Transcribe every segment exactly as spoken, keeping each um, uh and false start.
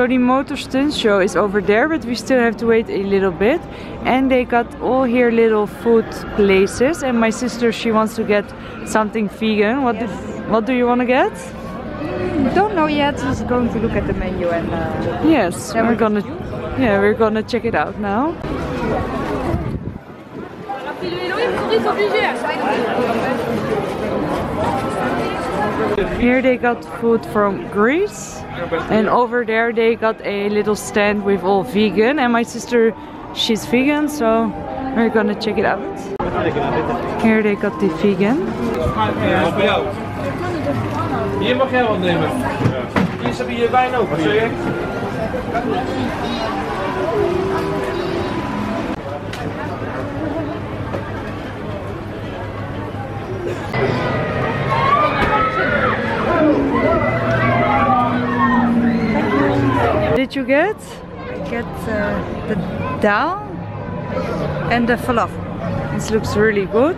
So the motor stunt show is over there, but we still have to wait a little bit. And they got all here little food places. And my sister, she wants to get something vegan. What, yes. do, what do you want to get? Don't know yet. Just going to look at the menu and. Uh, yes, and we're gonna. Yeah, we're gonna check it out now. Here they got food from Greece, and over there they got a little stand with all vegan. And my sister, she's vegan, so we're gonna check it out. Here they got the vegan. Hier mag jij wat nemen. Hier hebben je wijn ook. Wat zeg je? Did you get? I get uh, the dal and the falafel. This looks really good.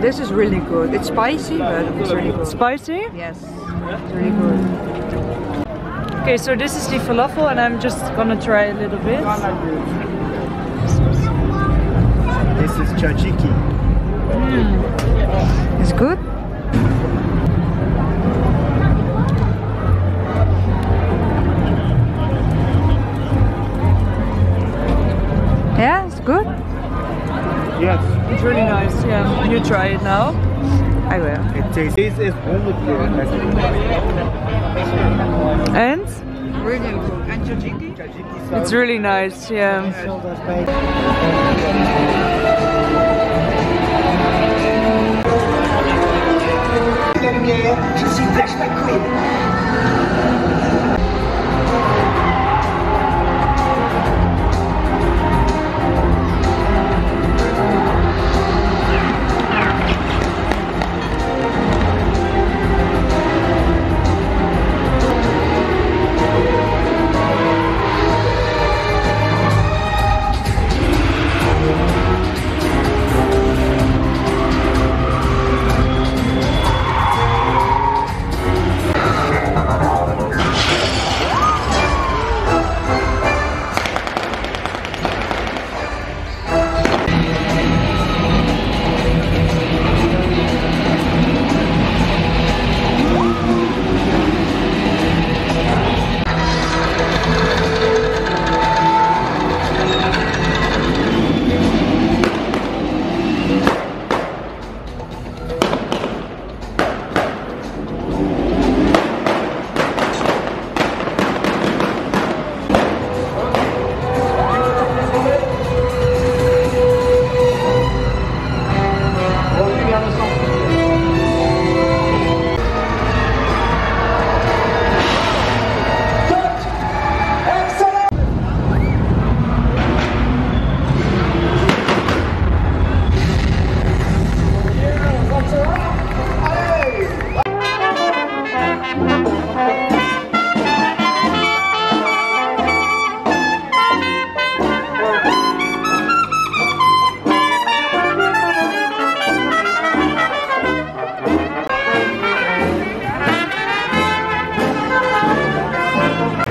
This is really good. It's spicy, but it's really good. Spicy? Yes, it's really good. Okay, so this is the falafel, and I'm just gonna try a little bit. This is tzatziki. Mm. It's good. Yeah, it's good. Yes. It's really nice, yeah. You try it now? I will. It tastes one hundred percent. And? Really good. And tzatziki? It's really nice, yeah.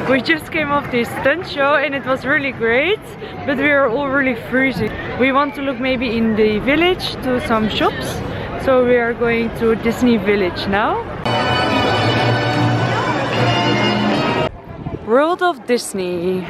We just came off this stunt show and it was really great, but we are all really freezing. We want to look maybe in the village to some shops, so we are going to Disney Village now. World of Disney.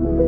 Thank you.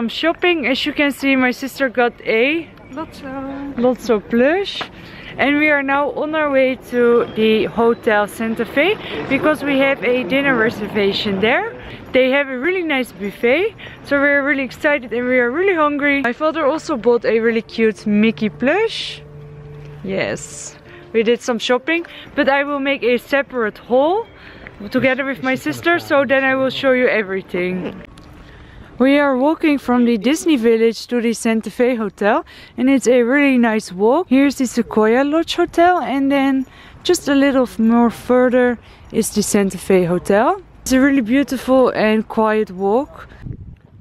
Some shopping. As you can see, my sister got a Lotso, Lotso plush, and we are now on our way to the Hotel Santa Fe because we have a dinner reservation there. They have a really nice buffet, so we're really excited and we are really hungry. My father also bought a really cute Mickey plush. Yes, we did some shopping, but I will make a separate haul together with my sister, so then I will show you everything. We are walking from the Disney Village to the Santa Fe Hotel, and it's a really nice walk. Here's the Sequoia Lodge Hotel, and then just a little more further is the Santa Fe Hotel. It's a really beautiful and quiet walk.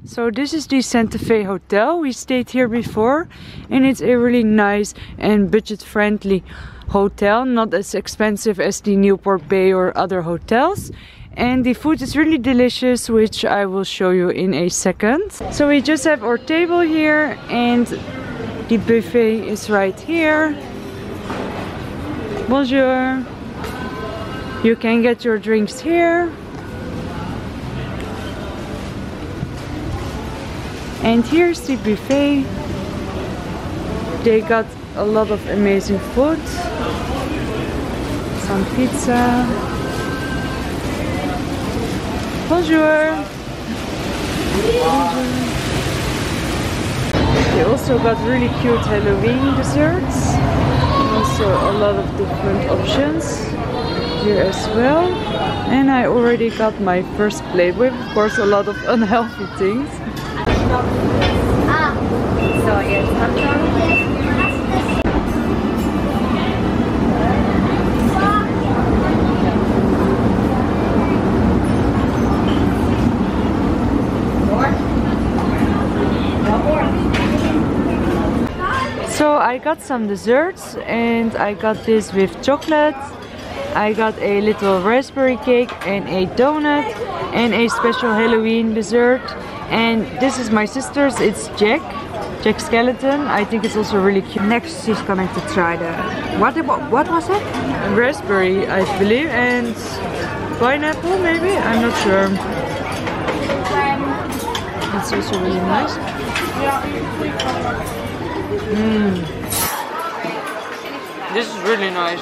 So this is the Santa Fe Hotel. We stayed here before, and it's a really nice and budget-friendly hotel, not as expensive as the Newport Bay or other hotels. And the food is really delicious, which I will show you in a second. So we just have our table here, and the buffet is right here. Bonjour. You can get your drinks here. And here's the buffet. They got a lot of amazing food. Some pizza. Bonjour. Bonjour. They also got really cute Halloween desserts. Also a lot of different options here as well. And I already got my first plate with, of course, a lot of unhealthy things. So yes, I got some desserts, and I got this with chocolate. I got a little raspberry cake and a donut and a special Halloween dessert. And this is my sister's, it's Jack, Jack Skeleton. I think it's also really cute. Next she's going to try the... What, what was it? Raspberry, I believe, and pineapple maybe? I'm not sure. It's also really nice. Mmm. This is really nice.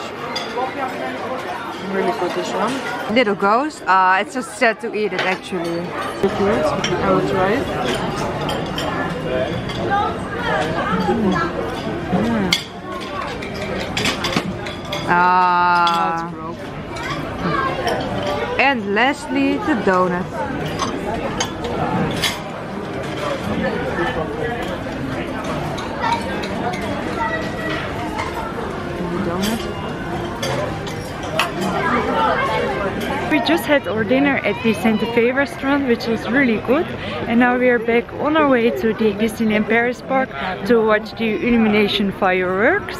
Really good, this one. Little ghost. Uh, it's just sad to eat it actually. I will try it. Mm. Mm. Uh, no, and lastly, the donut. We just had our dinner at the Santa Fe restaurant, which was really good, and now we are back on our way to the Disneyland Paris park to watch the illumination fireworks.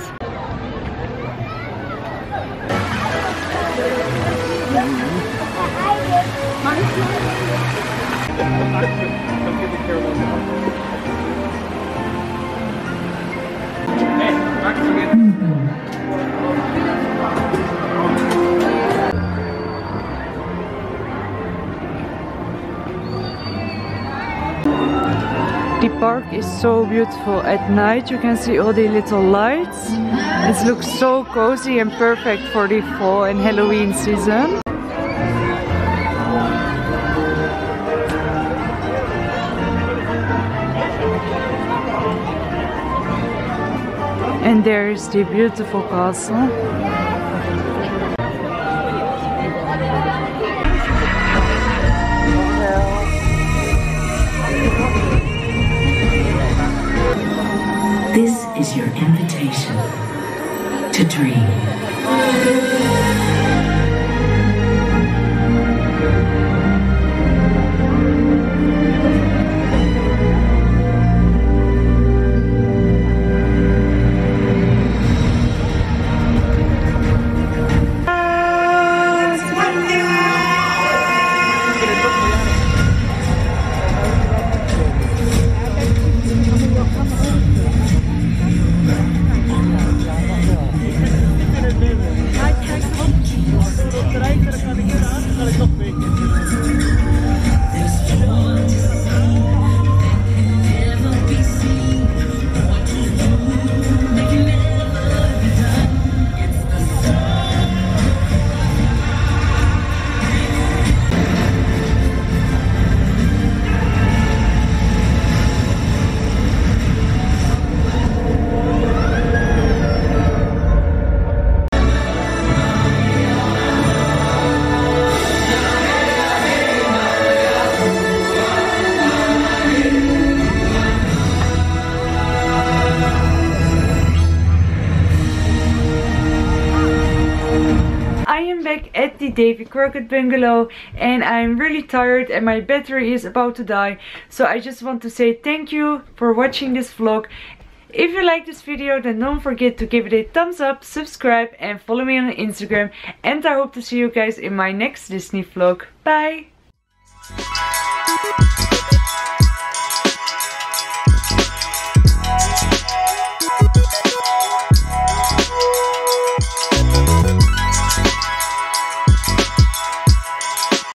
The park is so beautiful. At night you can see all the little lights. It looks so cozy and perfect for the fall and Halloween season. And there is the beautiful castle. This is your invitation to dream. At the Davy Crockett bungalow, and I'm really tired and my battery is about to die, so I just want to say thank you for watching this vlog. If you like this video, then don't forget to give it a thumbs up, subscribe and follow me on Instagram, and I hope to see you guys in my next Disney vlog. Bye!